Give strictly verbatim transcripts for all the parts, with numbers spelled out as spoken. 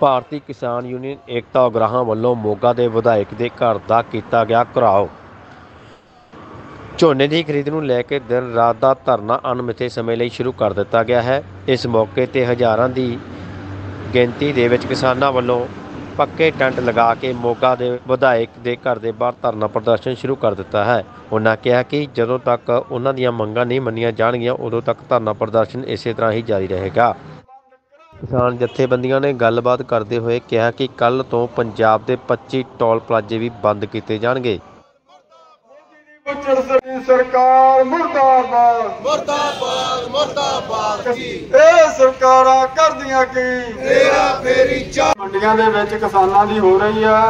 ਭਾਰਤੀ किसान यूनियन एकता उगराहां वालों मोगा के विधायक के घर का किया गया घिराव। झोने की खरीद को लेकर दिन रात का धरना अनमिथे समय लिए शुरू कर दिता गया है। इस मौके पर हज़ारों की गिनती के किसानों वालों पक्के टेंट लगा के मोगा के विधायक के घर के बाहर धरना प्रदर्शन शुरू कर दिता है। उन्होंने कहा कि जदों तक उन्हां दी मंगां नहीं मन्नियां जाणगीआं उदों तक धरना प्रदर्शन इस तरह ही जारी रहेगा। किसान जथेबंदियां ने गलबात करते हुए कहा कि कल तो पंजाब के पच्चीस टोल प्लाजे भी बंद किए जाएंगे। सरकार मुर्दाबाद मुर्दाबाद मुर्दाबाद ਇਹ ਸਰਕਾਰਾਂ ਕਰਦੀਆਂ ਕੀ ਤੇਰਾ ਫੇਰੀ ਚਾ ਮੰਡੀਆਂ ਦੇ ਵਿੱਚ ਕਿਸਾਨਾਂ ਦੀ ਹੋ ਰਹੀ ਆ।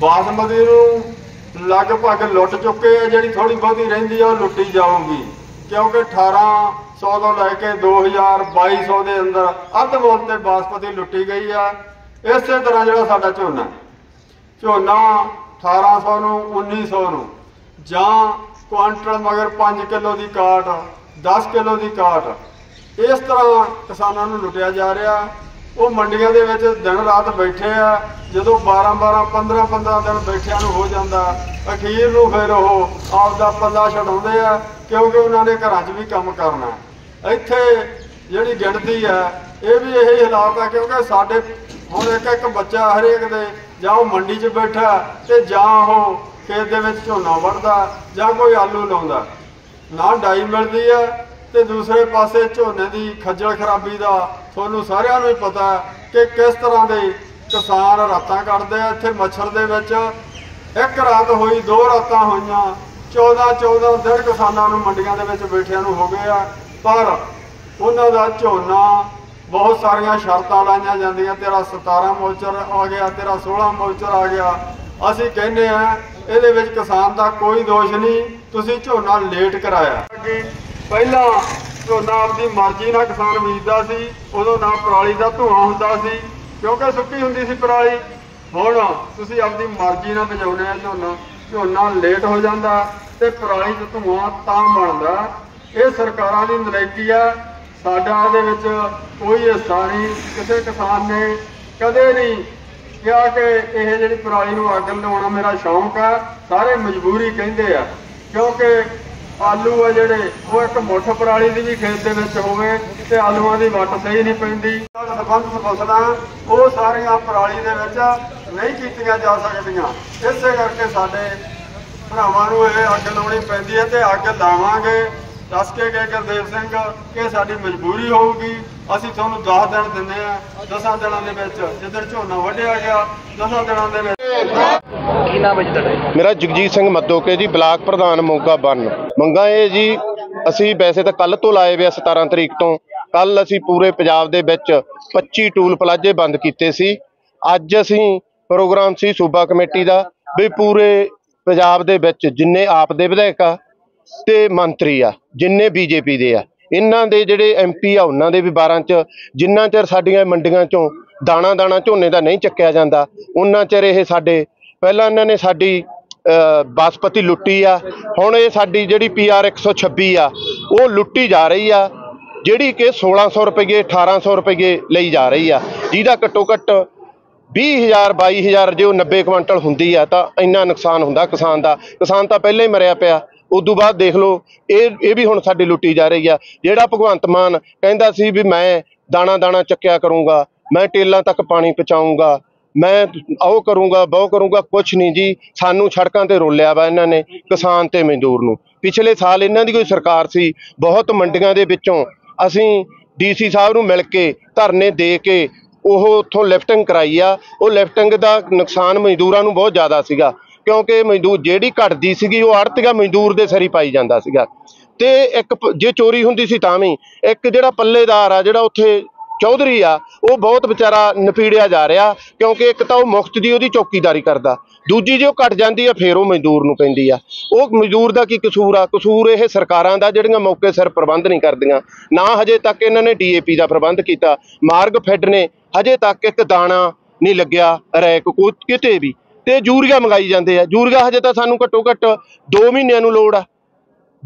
ਬਾਸਮਤੀ ਨੂੰ ਲਗਭਗ ਲੁੱਟ ਚੁੱਕੇ ਆ, ਜਿਹੜੀ ਥੋੜੀ ਬਹੁਤੀ ਰਹਿੰਦੀ ਆ ਉਹ ਲੁੱਟੀ ਜਾਊਗੀ, ਕਿਉਂਕਿ अठारह सौ ਤੋਂ ਲੈ ਕੇ दो हज़ार बाईस सौ ਦੇ ਅੰਦਰ ਅੱਧ ਮੁੱਲ ਤੇ ਬਾਸਮਤੀ ਲੁੱਟੀ ਗਈ ਆ। ਇਸੇ ਤਰ੍ਹਾਂ ਜਿਹੜਾ ਸਾਡਾ ਝੋਨਾ ਝੋਨਾ अठारह सौ ਨੂੰ उन्नीस सौ ਨੂੰ ਜਾਂ ਕੁਆਂਟਲ ਮਗਰ पाँच ਕਿਲੋ ਦੀ ਕਾਟ दस ਕਿਲੋ ਦੀ ਕਾਟ इस तरह किसानों को लुटिया जा रहा। वो मंडिया के दिन रात बैठे आ, जो बारह बारह पंद्रह पंद्रह दिन बैठिया हो जाता अखीर में फिर वो आपका पला छुड़ाते हैं, क्योंकि उन्होंने घर च भी काम करना। इत्थे जिहड़ी गिणती है ये भी यही हालात है, क्योंकि साढ़े हुण एक एक बच्चा हरेक दे जां वो मंडी च बैठा ते जां वो खेत दे विच झोना वढ़दा जां कोई आलू लाउंदा, ना डाई मिलदी है ते दूसरे पासे झोने की खज्जल खराबी का थोनू सारिया नूं पता कि किस तरह के किसान रातां कटदे आ। इत्थे मच्छर दे विच एक रात होई दो रातां होईयां चौदह चौदह दिन किसानां नूं मंडियां दे विच बैठिआं नूं हो गए आ, पर उन्हां दा झोना बहुत सारिया शर्तां लाईआं जांदियां, तेरा सतारह मोचर आ गया तेरा सोलह मोचर आ गया। असीं कहने आ इहदे विच किसान दा कोई दोष नहीं, तुसीं झोना लेट कराया। पहला झोना आपकी मर्जी ना किसान बीजता सी, उदों ना पराली का धुआं हुंदा सी, क्योंकि सुक्की हुंदी सी पराली। हुण तुसीं आपकी मर्जी ना बजाउने झोना, झोना लेट हो जाता ते पराली च धुआं तां बनदा। ये सरकारां दी नलायकी आ, साडा इहदे विच कोई हिस्सा नहीं। किसी किसान ने कदे नहीं कहा कि यह जिहड़ी पराली नूं अग लाउणा मेरा शौक आ, सारे मजबूरी कहिंदे आ, क्योंकि आलू है जेडे वो एक मुठ पराली की भी खेत होवे ते आलूआ की वट सही नहीं पैंदी। सबंध फसलां वो सारिया पराली दे विच नहीं कीतियां जा सकदियां, इसे करके साडे भरावां नूं ये अग लाउणी पैंदी है ते अग लावांगे। दस के गए गुरदेव सिंह कि साडी मजबूरी होऊगी, असीं तुहानूं दस दिन दिंदे आ, दसां दिनां दे विच जिधर झोना वढिआ गया दसां दिनां दे विच। मेरा जगजीत सिंह मदोके जी, ब्लाक प्रधान मोगा बन। मंगा है जी असी वैसे तो कल तो लाए हुए सतारह तरीक तो कल असी पूरे पंजाब दे विच पच्ची टूल प्लाजे बंद किते सी। अज असी प्रोग्राम सी सूबा कमेटी दा भी पूरे पंजाब दे विच जिन्ने आप दे विधायक आ ते मंत्री आ जिन्ने बीजेपी दे आ इन्हां दे जिहड़े एम पी आ उन्हां दे भी बारां च जिन्ना चर साडीआं मंडियां चों दाणा दाणा झोने दा नहीं चक्किया जांदा उन्ना चर इह साडे ਪਹਿਲਾਂ ਇਹਨਾਂ ਨੇ ਸਾਡੀ ਬਾਸਪਤੀ ਲੁੱਟੀ ਆ, ਹੁਣ ਇਹ ਸਾਡੀ ਜਿਹੜੀ ਪੀ ਆਰ ਇੱਕ ਸੌ ਛੱਬੀ ਆ ਉਹ ਲੁੱਟੀ ਜਾ ਰਹੀ ਆ, ਜਿਹੜੀ ਕਿ ਸੋਲਾਂ ਸੌ ਰੁਪਈਏ ਅਠਾਰਾਂ ਸੌ ਰੁਪਈਏ ਲਈ ਜਾ ਰਹੀ ਆ, ਜਿਹਦਾ ਘੱਟੋ ਘੱਟ ਵੀਹ ਹਜ਼ਾਰ ਬਾਈ ਹਜ਼ਾਰ ਜੇ ਉਹ ਨੱਬੇ ਕੁਆਂਟਲ ਹੁੰਦੀ ਆ ਤਾਂ ਇੰਨਾ ਨੁਕਸਾਨ ਹੁੰਦਾ ਕਿਸਾਨ ਦਾ। ਕਿਸਾਨ ਤਾਂ ਪਹਿਲਾਂ ਹੀ ਮਰਿਆ ਪਿਆ, ਉਦੋਂ ਬਾਅਦ ਦੇਖ ਲਓ ਇਹ ਇਹ ਵੀ ਹੁਣ ਸਾਡੀ ਲੁੱਟੀ ਜਾ ਰਹੀ ਆ। ਜਿਹੜਾ ਭਗਵੰਤ ਮਾਨ ਕਹਿੰਦਾ ਸੀ ਵੀ ਮੈਂ ਦਾਣਾ ਦਾਣਾ ਚੱਕਿਆ ਕਰੂੰਗਾ, ਮੈਂ ਟੇਲਾਂ ਤੱਕ ਪਾਣੀ ਪਹੁੰਚਾਊਂਗਾ, मैं ओ करूँगा बहु करूँगा, कुछ नहीं जी। सानू सड़कों पर रोलिया वा इन्हों ने किसान ते मजदूर नू। पिछले साल इन्हां दी कोई सरकार सी, बहुत मंडियां दे विचों असी डी सी साहब नू मिल के धरने दे के ओह उत्थों लिफ्टिंग कराई आ। वो लिफ्टिंग दा नुकसान मजदूरां नू बहुत ज़्यादा सीगा, क्योंकि मजदूर जिहड़ी घटदी सीगी वो आड़तीआ मजदूर दे सरी पाई जांदा सीगा ते एक जे चोरी हुंदी सी तां वी एक जिहड़ा पल्लेदार आ जिहड़ा उत्थे चौधरी आ वो बहुत बेचारा नपीड़िया जा रहा, क्योंकि एक तो मुफ्त की वो चौकीदारी करता, दूजी जो घट जाती है फिर वो मजदूर नूं पैंदी आ। वो मजदूर का की कसूर आ? कसूर यह सरकारां दा जिहड़ियां मौके सिर प्रबंध नहीं करदियां। ना हजे तक इन्हां ने डी ए पी का प्रबंध किया, मार्ग फैड ने हजे तक एक दाणा नहीं लग्या रैक को किते भी, ते यूरीआ मंगाई जांदे आ। यूरीआ हजे तो सानूं घट्टो घट्ट दो महीनों नूं लोड़ आ,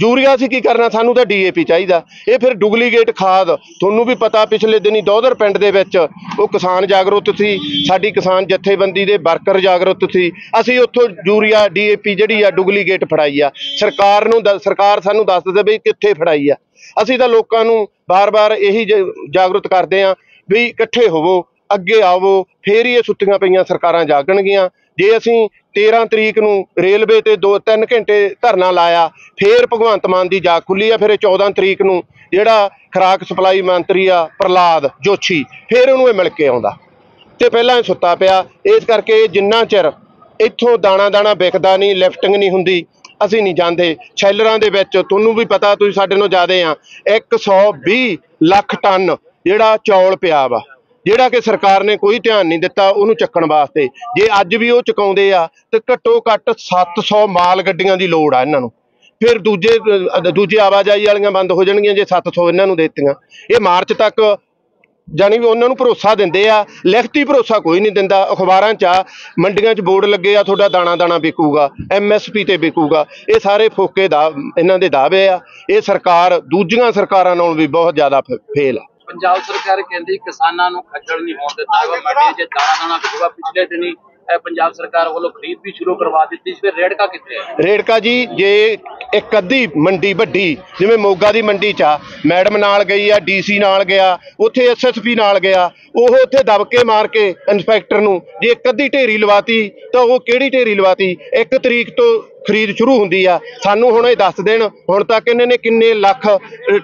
यूरिया असीं की करना, सानू तो डी ए पी चाहिए। ये फिर डुप्लीकेट खाद, तुहानू भी पता पिछले दिन ही दौधर पिंड दे विच वो किसान जागरूक सी, साडी किसान जथेबंदी दे वर्कर जागरूक सी, असीं उत्थों यूरिया डी ए पी जिहड़ी आ डुप्लीकेट फड़ाई आ। सरकार नू सरकार सानू दस दे भी कित्थे फड़ाई आ। असीं तां लोकां नू बार बार यही जागरूक करदे आ भी इकट्ठे होवो, अगे आवो, फिर ही ये सुत्तियां पईयां सरकारां जागणगीਆਂ। जे असीं तेरह तरीक नूं रेलवे ते दो तीन घंटे धरना लाया, फिर भगवंत मान की जाग खुली आ। फिर चौदह तरीक नूं जिहड़ा खुराक सप्लाई मंत्री आ प्रहलाद जोशी, फिर उन्होंने मिल के आउंदा ते पहलां ही सुत्ता पिया। इस करके जिन्ना चिर इत्थों दाणा दाणा विकदा नहीं, लिफ्टिंग नहीं हुंदी, असीं नहीं जांदे। शैलरां दे विच तुहानूं भी पता, तुसीं साडे नालों ज़्यादा आ, एक सौ बीह लख टन जिहड़ा चौल पिया वा, जिहड़ा कि सरकार ने कोई ध्यान नहीं दिता उन्होंने चक्कण वास्ते। जे अज भी वह चुकाउंदे आ ते घट्टो घट्ट सत्त सौ माल गड्डियां दी लोड़ आ इन्हां नूं। फिर दूजे दूजी आवाजाही वालियां बंद हो जाणगीਆਂ जे सत्त सौ इन्हां नूं देतियां। ये मार्च तक जानी भी उन्होंने भरोसा दिंदे आ, लिखती भरोसा कोई नहीं दिंदा। अखबारां चा मंडियां च बोर्ड लगे आ, तुहाडा दाणा दाणा विकूगा, एम एस पी ते विकूगा। ये सारे फोके दा इन्हां दे दावे आ। ये सरकार दूजियां सरकारां नालों भी बहुत ज़्यादा फेल आ। पंजाब सरकार कहती किसानों को खज्जल नहीं होने दिता, मंडी से दाना दाना बिकूगा। पिछले दिन ही पंजाब सरकार वालों खरीद भी शुरू करवा दी। फिर रेड़का कितने रेड़का जी, जे एक अद्धी मंडी वड्डी जिवें मोगा की मंडी चा मैडम नाल गई आ, डी सी नाल गया, उत्थे एस एस पी नाल गया, वह उत्थे दबके मार के इंस्पैक्टर नूं जे एक अद्धी ढेरी लवाती तो वह किहड़ी ढेरी लवाती। एक तरीक तो खरीद शुरू हुंदी आ। सानू हुण ये दस देण हुण तक इन्होंने किन्ने लख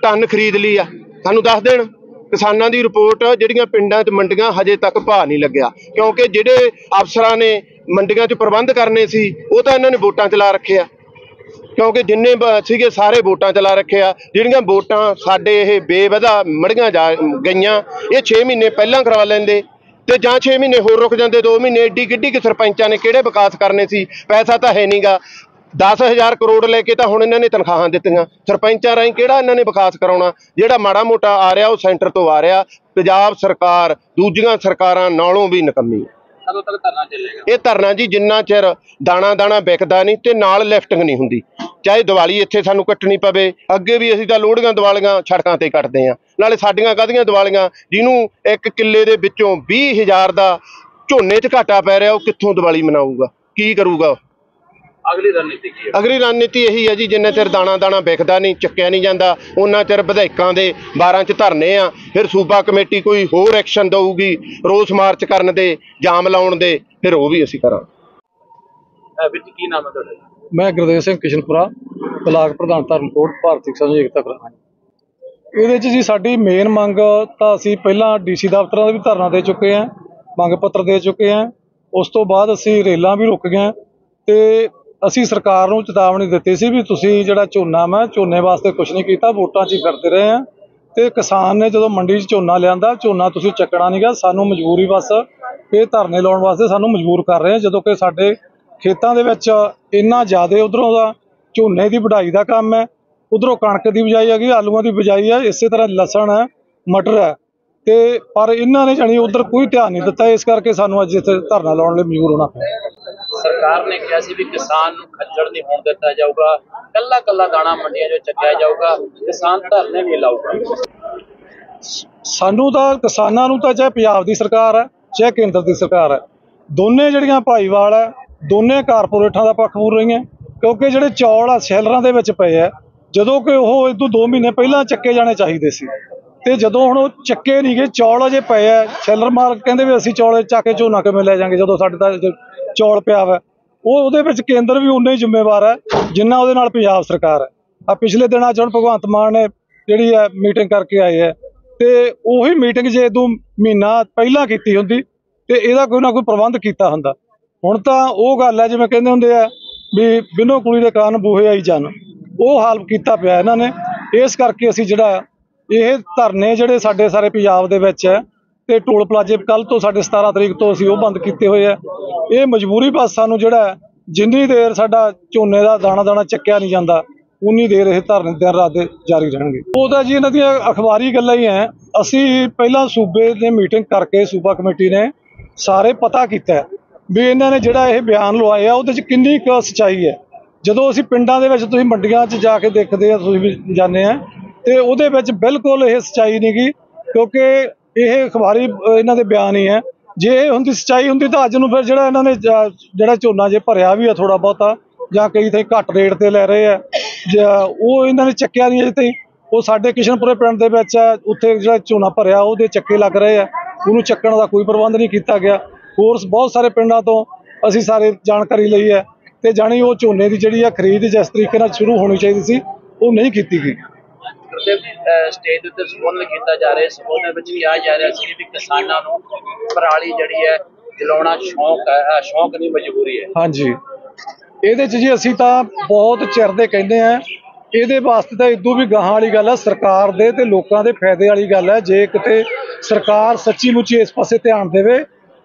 टन खरीद ली आ, सानू दस देण। किसानों की रिपोर्ट जिहड़ियां पिंडां ते मंडियां हजे तक भाव नहीं लग्या, क्योंकि जिहड़े अफसरां ने मंडियां च प्रबंध करने सी वो तां इन्हां ने वोटां चला रखे आ, क्योंकि जिन्ने सीगे सारे वोटां चला रखे आ। जिहड़ियां वोटां साडे इह बेवधा मड़ियां जा गईयां, ये छे महीने पहलां करवा लैंदे ते जां छे महीने होर रुक जांदे दो महीने। एड्डी किड्डी कि सरपंचां ने किहड़े विकास करने सी, पैसा तां है नहीं गा। दस हज़ार करोड़ लेके तो हुण इन्होंने तनखाह दित्तियां, सरपंचां राहीं किहड़ा इन्होंने विकास कराउणा। जिहड़ा माड़ा मोटा आ रहा वह सेंटर तो आ रहा। पंजाब सरकार दूजियां सरकारां नालों भी निकम्मी। कदों तक धरना चलेगा? ये धरना जी जिन्ना चिर दाणा दाणा विकदा नहीं ते नाल लिफ्टिंग नहीं हुंदी। चाहे दिवाली इत्थे सानू कट्टनी पवे, अगे भी असीं तां लोहड़ियां दिवालियां सड़कां ते कट्टदे आ। नाले साडीआं काहदियां दिवालियां, जिन्हूं एक किले दे विच्चों बीह हज़ार दा झोने च घाटा पै रिहा, वह कित्थों दिवाली मनाऊगा, की करूगा? अगली रणनीति की है? अगली रणनीति यही है जी, जिन्ना चिर दाणा दाणा विकदा नहीं, चुक्या नहीं जाता, उन्ना चिर विधायकों के बारां च धरने आ। फिर सूबा कमेटी कोई होर एक्शन देगी, रोस मार्च करन दे, जाम लाउण दे, फिर वो भी असीं करांगे। विच की नाम है तुहाडा? मैं गुरदेव सिंह किशनपुरा, ब्लाक प्रधान धर्मकोट, भारती किसान एकता करां। इहदे च जी साडी मेन मंग तां असीं पहलां डीसी दफ्तरां दा भी धरना दे चुके हैं, मंग पत्र दे चुके हैं। उस तों बाद असीं रेलां भी रुक गए ते ਅਸੀਂ ਸਰਕਾਰ ਨੂੰ ਚੇਤਾਵਨੀ ਦਿੱਤੀ ਸੀ ਵੀ ਤੁਸੀਂ ਜਿਹੜਾ ਝੋਨਾ ਮੈਂ ਝੋਨੇ ਵਾਸਤੇ ਕੁਛ ਨਹੀਂ ਕੀਤਾ, ਵੋਟਾਂ 'ਚ ਹੀ ਕਰਦੇ ਰਹੇ ਆ। ਤੇ ਕਿਸਾਨ ਨੇ ਜਦੋਂ ਮੰਡੀ 'ਚ ਝੋਨਾ ਲਿਆਂਦਾ, ਝੋਨਾ ਤੁਸੀਂ ਚੱਕਣਾ ਨਹੀਂ ਗਾ, ਸਾਨੂੰ ਮਜਬੂਰੀ ਬਸ ਇਹ ਧਰਨੇ ਲਾਉਣ ਵਾਸਤੇ ਸਾਨੂੰ ਮਜਬੂਰ ਕਰ ਰਹੇ ਆ, ਜਦੋਂ ਕਿ ਸਾਡੇ ਖੇਤਾਂ ਦੇ ਵਿੱਚ ਇੰਨਾ ਜ਼ਿਆਦਾ ਉਧਰੋਂ ਦਾ ਝੋਨੇ ਦੀ ਵਢਾਈ ਦਾ ਕੰਮ ਹੈ, ਉਧਰੋਂ ਕਣਕ ਦੀ ਬਿਜਾਈ ਹੈਗੀ, ਆਲੂਆਂ ਦੀ ਬਿਜਾਈ ਹੈ, ਇਸੇ ਤਰ੍ਹਾਂ ਲਸਣ ਹੈ, ਮਟਰ ਹੈ। ਤੇ ਪਰ ਇਹਨਾਂ ਨੇ ਜਾਣੀ ਉਧਰ ਕੋਈ ਧਿਆਨ ਨਹੀਂ ਦਿੱਤਾ, ਇਸ ਕਰਕੇ ਸਾਨੂੰ ਅੱਜ ਇੱਥੇ ਧਰਨਾ ਲਾਉਣ ਲਈ ਮਜਬੂਰ ਹੋਣਾ ਪਿਆ। सरकार ने कहा भी किसान खज्जल नहीं होने दिता जाऊगा, कला कला दाना मंडिया जो चक्या जाऊगा, किसान धरने भी लाऊगा। सानू तो किसानों नूं तां चाहे पंजाब की सरकार है चाहे केंद्र की सरकार है, दोनों जिहड़ियां भाईवाल है दोनों कारपोरेटां दा पक्ष पूर रही हैं, क्योंकि जिहड़े चौल आ शैलरां दे विच पए है, जदों कि ओह इतों दो महीने पहलां चक्के जाने चाहिदे सी ते जदों हुण चक्के नहीं गए, चौल अजे पए है। शैलर मालक कहिंदे वी असीं चौल चक्के झोना किवें लै जांगे जदों साडे तां चौल पिया वा। वो केंद्र भी उन्ना ही जिम्मेवार है जिन्ना वो पंजाब सरकार है। आ पिछले दिनों हम भगवंत मान ने जी है मीटिंग करके आए है, तो उही मीटिंग जे तू महीना पहला की होंगी तो यदा कोई ना कोई प्रबंध किया होंगे। हुण तां वो गल है जिवें कहिंदे हुंदे आ भी बिनो कुड़ी दे कान बूहे आई जान, वो हाल किया पिया इन्हां ने। इस करके असीं जिहड़ा ये धरने जिहड़े साडे सारे पंजाब दे विच है ते टोल प्लाजे कल तो साढ़े सतारह तरीक तो असीं वह बंद किए हुए है। ये मजबूरी बस सानू जिहड़ा जिन्नी देर साडा झोने का दाणा दाणा चक्या नहीं जाता उन्नी देर ये धरने दिन रात जारी रहणगे। वो तो जी इन्हां दी अखबारी गल्लां ही है। असी पहला सूबे ने मीटिंग करके सूबा कमेटी ने सारे पता किया भी इन्हां ने जिहड़ा ये बयान लवाया उहदे च किन्नी क सच्चाई है, जो असी पिंडा के मंडिया जाके देखते हैं जाने हैं तो वो बिल्कुल यह सच्चाई नहीं गी, क्योंकि यह अखबारी इन्हों के बयान ही है। जे होंगी सच्चाई होंगी तो अज न फिर जो इन्होंने जो झोना जो भरया भी है थोड़ा बहुता ज कई थे घट रेट पर लै रहे हैं, वो इन्होंने चक्या नहीं अजे तई। साढ़े किशनपुरे पिंड उत्थे जो झोना भरया वो चक्के लग रहे हैं, उन्होंने चक्कण का कोई प्रबंध नहीं किया गया। होर बहुत सारे पिंडों तो असी सारे जानकारी ली है तो जाने वो झोने की जी खरीद जिस तरीके शुरू होनी चाहिए सी वो नहीं की गई। स्टेज उत्ते संबोधन किया जा रहा है, संबोधन में कहा जा रहा है कि किसानों को पराली जिहड़ी है जलाउणा शौक है, शौक नहीं मजबूरी है। हाँ जी, ये जी असी तो बहुत चिर दे कहने हैं, ये वास्ते तो इदों भी गाहां वाली गल है, सरकार दे ते लोकां दे फायदे वाली गल है। जे किते सरकार सच्ची मुची इस पासे ध्यान देवे,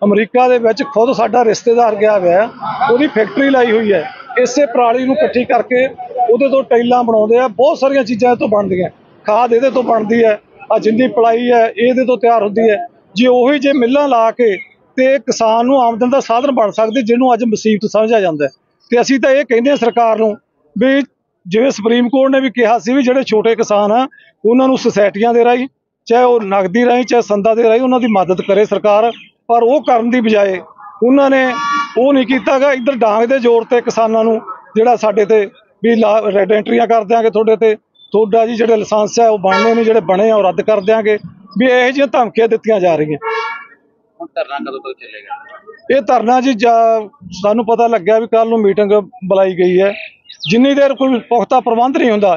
अमरीका दे विच खुद साडा रिश्तेदार गया होया उहदी फैक्टरी लाई हुई है, इसे पराली नूं इकट्ठी करके उहदे तों टाइलां बनाउंदे आ, बहुत सारियां चीज़ां इहदे तों बनदियां, खाद ये तो बनती है, आ जिंदी पलाई है ये तो तैयार होती है जी। उ जो मिलों ला के तो किसान आमदन का साधन बन सकते जिन्होंने अज मुसीबत समझा जाता है। तो असी तो यह कहते हैं सरकार को भी जिमें सुप्रीम कोर्ट ने भी कहा सी भी जोड़े छोटे किसान हैं उन्होंने सोसाइटियां के राही चाहे वो नकदी राही चाहे संदा के राही उन्होंने मदद करे सरकार, पर वो करन दी बजाय उन्होंने वो नहीं किया गया। इधर डांग के जोर पर किसानों जोड़ा साढ़े ते भी ला एंट्रियाँ कर देंगे, थोड़े तो थोड़ा जी जो लाइसेंस है वो बनने नहीं, जो बने हैं रद्द कर देंगे, भी यह जी धमकियां दित्तियां जा रही हैं। धरना कदों तक चलेगा? ये धरना जी जा सानू पता लग्या भी कल नूं मीटिंग बुलाई गई है, जिन्नी देर कोई पुख्ता प्रबंध नहीं होंदा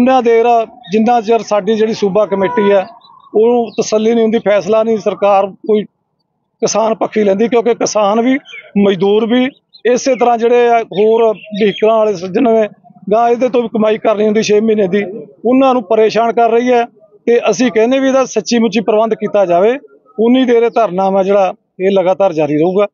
उन्ना देर जिन्ना चर साडी जिहड़ी सूबा कमेटी है उहनूं तसल्ली नहीं होंदी, फैसला नहीं सरकार कोई किसान पक्षी लैंदी, क्योंकि किसान भी मजदूर भी इस तरह जिहड़े होर व्हीकल वाले सज्जन ने गां इहदे तो भी कमाई करनी होंदी छे महीने की, उन्हां नू परेशान कर रही है। तो असी कहने भी इहदा सच्ची मुची प्रबंध किया जाए, उन्नी देर धरना मैं जिहड़ा ये लगातार जारी रहूगा।